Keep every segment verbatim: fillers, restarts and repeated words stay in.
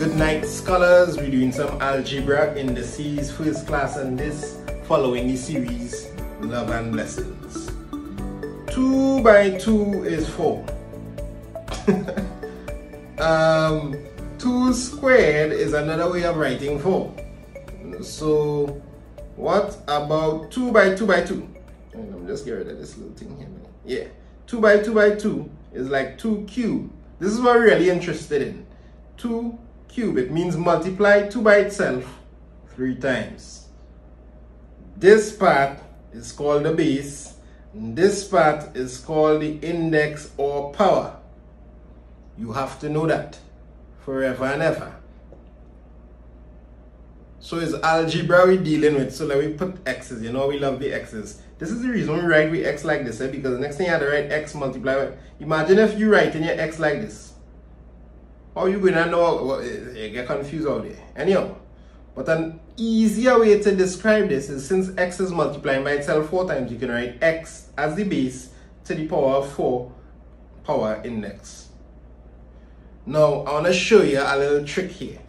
Good night, scholars. We're doing some algebra in the series first class and this following the series Love and Blessings. Two by two is four. um, two squared is another way of writing four. So what about two by two by two? And I'm just getting rid of this little thing here. Man. Yeah, two by two by two is like two cubed. This is what we're really interested in. Two cubed, it means multiply two by itself three times. This part is called the base. And this part is called the index or power. You have to know that forever and ever. So it's algebra we're dealing with. So let me put x's. You know we love the x's. This is the reason we write we x like this, eh? Because the next thing you have to write x multiply by. Imagine if you write in your x like this. How you gonna know? Well, you get confused out there. Anyhow, but an easier way to describe this is since x is multiplying by itself four times, you can write x as the base to the power of four power index. Now I wanna show you a little trick here.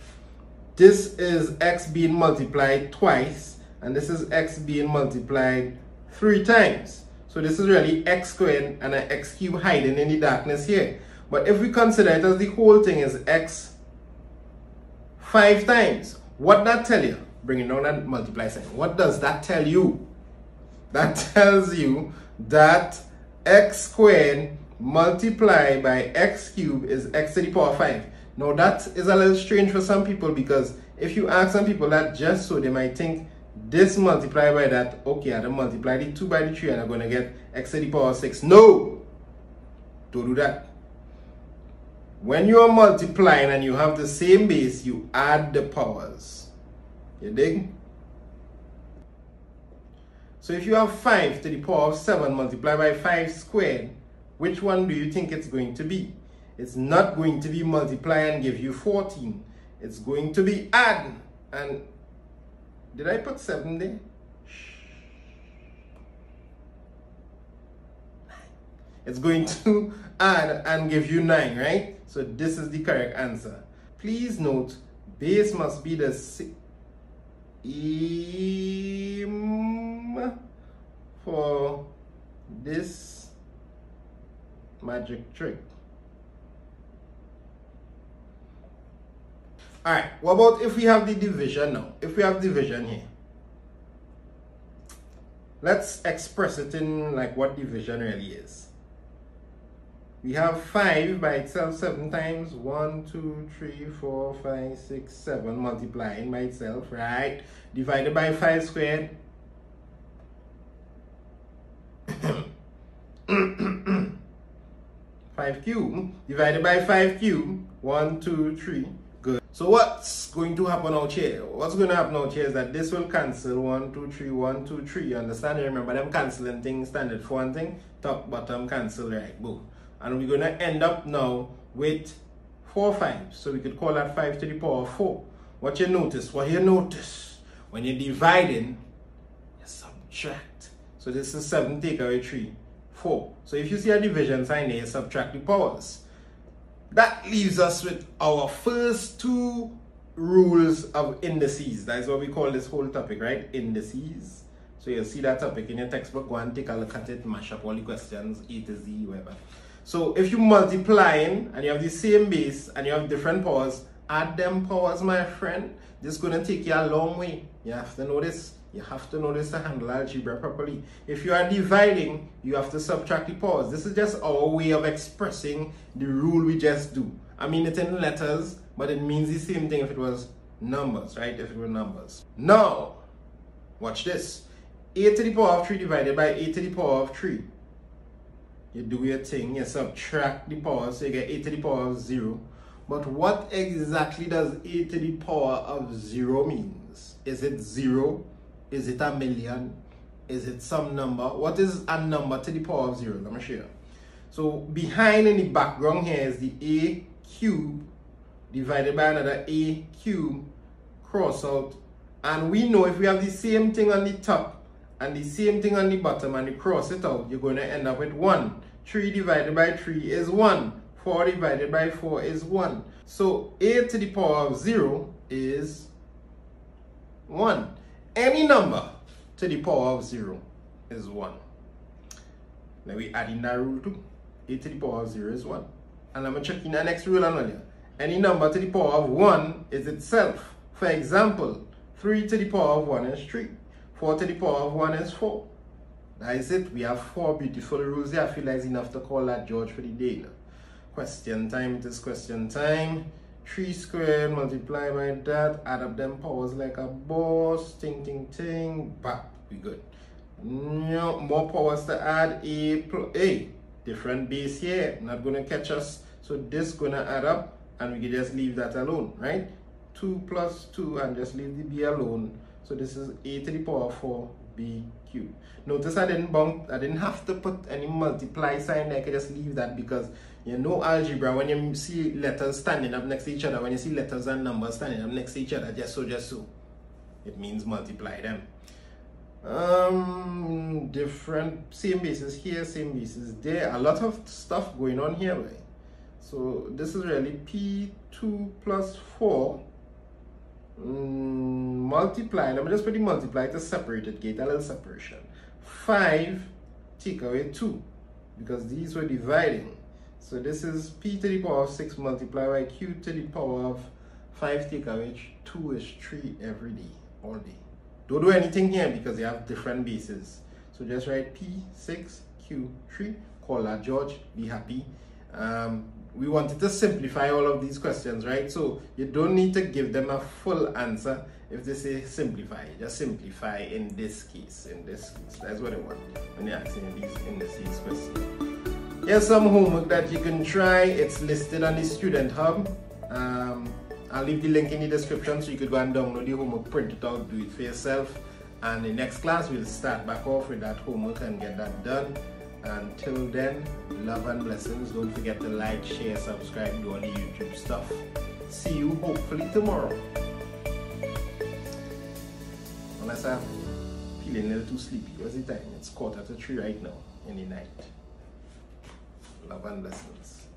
This is x being multiplied twice, and this is x being multiplied three times. So this is really x squared and an x cubed hiding in the darkness here. But if we consider it as the whole thing is x five times, what that tell you? Bringing down that multiply sign. What does that tell you? That tells you that x squared multiplied by x cubed is x to the power five. Now that is a little strange for some people, because if you ask some people that just so, they might think this multiplied by that, okay, I don't multiply the two by the three and I'm going to get x to the power six. No! Don't do that. When you are multiplying and you have the same base, you add the powers. You dig? So if you have five to the power of seven multiplied by five squared, which one do you think it's going to be? It's not going to be multiply and give you fourteen. It's going to be add. And did I put seven there? It's going to add and give you nine, right? So this is the correct answer. Please note, base must be the same for this magic trick. All right, what about if we have the division now? If we have division here, let's express it in like what division really is. We have five by itself seven times, one, two, three, four, five, six, seven, multiplying by itself, right? Divided by five squared. five cubed, divided by five cubed, one, two, three. Good. So what's going to happen out here? What's going to happen out here is that this will cancel one, two, three, one, two, three. You understand? You remember them canceling things, standard for one thing, top, bottom, cancel, right? Boom. And we're going to end up now with four fives. So we could call that five to the power of four. What you notice? What you notice? When you're dividing, you subtract. So this is seven take away three, four. So if you see a division sign there, you subtract the powers. That leaves us with our first two rules of indices. That is what we call this whole topic, right? Indices. So you'll see that topic in your textbook. Go and take a look at it, mash up all the questions, A to Z, whatever. So if you're multiplying and you have the same base and you have different powers, add them powers, my friend. This is going to take you a long way. You have to know this. You have to know this to handle algebra properly. If you are dividing, you have to subtract the powers. This is just our way of expressing the rule we just do. I mean it in letters, but it means the same thing if it was numbers, right? If it were numbers. Now, watch this. A to the power of three divided by A to the power of three. You do your thing, you subtract the power, so you get A to the power of zero. But what exactly does A to the power of zero means? Is it zero? Is it a million? Is it some number? What is a number to the power of zero? Let me show you. So behind in the background here is the A cube divided by another A cube, cross out. And we know if we have the same thing on the top, and the same thing on the bottom and you cross it out, you're going to end up with one. three divided by three is one. four divided by four is one. So a to the power of zero is one. Any number to the power of zero is one. Now we add in that rule too. A to the power of zero is one. And I'm going to check in the next rule earlier. Any number to the power of one is itself. For example, three to the power of one is three. four to the power of one is four. That is it. We have four beautiful rules here. I feel like it's enough to call that George for the day now. Question time. It is question time. three squared multiplied by that. Add up them powers like a boss. Ting, ting, ting. Bap. We good. No more powers to add. A plus A. Different base here. Not going to catch us. So this going to add up. And we can just leave that alone. Right? two plus two. And just leave the B alone. So this is A to the power of four. B cubed. Notice I didn't bump. I didn't have to put any multiply sign there. I can just leave that because you know algebra, when you see letters standing up next to each other, when you see letters and numbers standing up next to each other, just so, just so, it means multiply them. Um, different, same basis here, same basis there. A lot of stuff going on here, right? So this is really P two plus four. Mm, multiply. Let me just put the multiply to separate it, get a little separation. Five take away two because these were dividing. So this is P to the power of six multiplied by Q to the power of five take away two is three every day, all day. Don't do anything here because you have different bases. So just write P six Q three. Call that George. Be happy. Um, we wanted to simplify all of these questions, right? So you don't need to give them a full answer. If they say simplify, just simplify in this case. In this case, that's what I want when you're asking these in this case question. Here's some homework that you can try. It's listed on the Student Hub. Um, I'll leave the link in the description so you could go and download the homework, print it out, do it for yourself. And the next class, we'll start back off with that homework and get that done. Until then, love and blessings. Don't forget to like, share, subscribe, do all the YouTube stuff. See you hopefully tomorrow. Unless I'm feeling a little too sleepy. What's the time? It's quarter to three right now in the night. Love and blessings.